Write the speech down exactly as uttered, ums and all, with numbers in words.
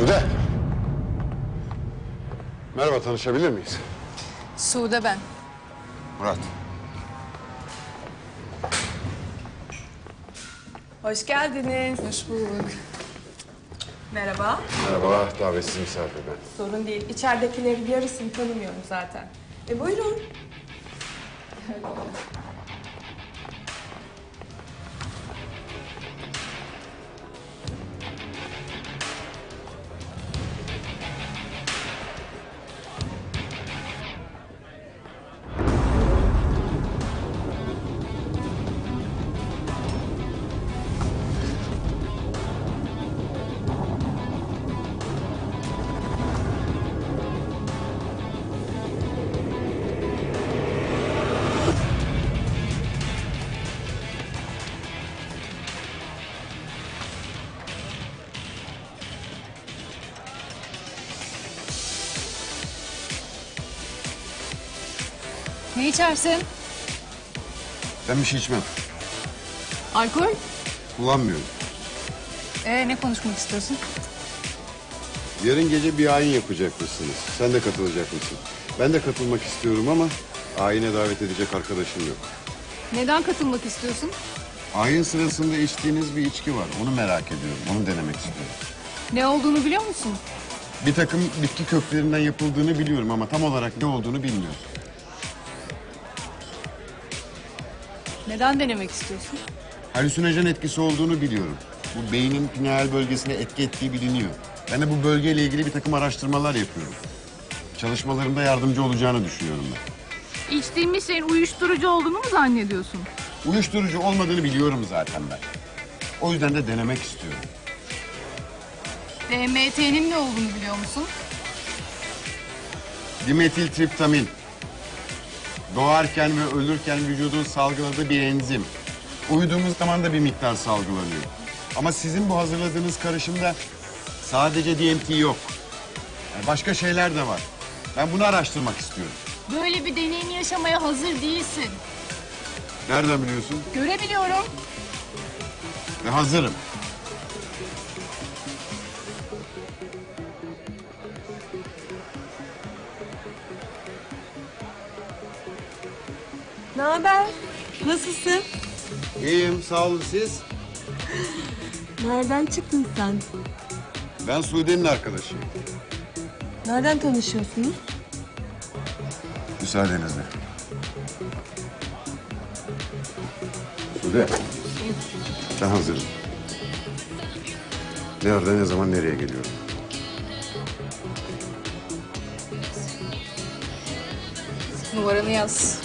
Sude. Merhaba, tanışabilir miyiz? Sude ben. Murat. Hoş geldiniz. Hoş bulduk. Merhaba. Merhaba, davetsiz misafir ben. Sorun değil, içeridekileri yarısını tanımıyorum zaten. E buyurun. Ne içersin? Ben bir şey içmem. Alkol? Kullanmıyorum. Ee, ne konuşmak istiyorsun? Yarın gece bir ayin yapacakmışsınız. Sen de katılacak mısın? Ben de katılmak istiyorum ama ayine davet edecek arkadaşım yok. Neden katılmak istiyorsun? Ayin sırasında içtiğiniz bir içki var. Onu merak ediyorum. Onu denemek istiyorum. Ne olduğunu biliyor musun? Bir takım bitki köklerinden yapıldığını biliyorum ama tam olarak ne olduğunu bilmiyorum. Neden denemek istiyorsun? Halüsinojen etkisi olduğunu biliyorum. Bu beynin pineal bölgesine etki ettiği biliniyor. Ben de bu bölgeyle ilgili bir takım araştırmalar yapıyorum. Çalışmalarımda yardımcı olacağını düşünüyorum ben. İçtiğimiz şeyin uyuşturucu olduğunu mu zannediyorsun? Uyuşturucu olmadığını biliyorum zaten ben. O yüzden de denemek istiyorum. D M T'nin ne olduğunu biliyor musun? Dimetil triptamin. Doğarken ve ölürken vücudun salgıladığı bir enzim. Uyuduğumuz zaman da bir miktar salgılanıyor. Ama sizin bu hazırladığınız karışımda sadece D M T yok. Yani başka şeyler de var. Ben bunu araştırmak istiyorum. Böyle bir deneyimi yaşamaya hazır değilsin. Nereden biliyorsun? Görebiliyorum. Ve hazırım. Ne haber? Nasılsın? İyiyim, sağ olun. Siz? Nereden çıktın sen? Ben Sude'nin arkadaşıyım. Nereden tanışıyorsunuz? Müsaadenizle. Sude, ben hazırım. Nerede, ne zaman, nereye geliyorum? Numaranı yaz.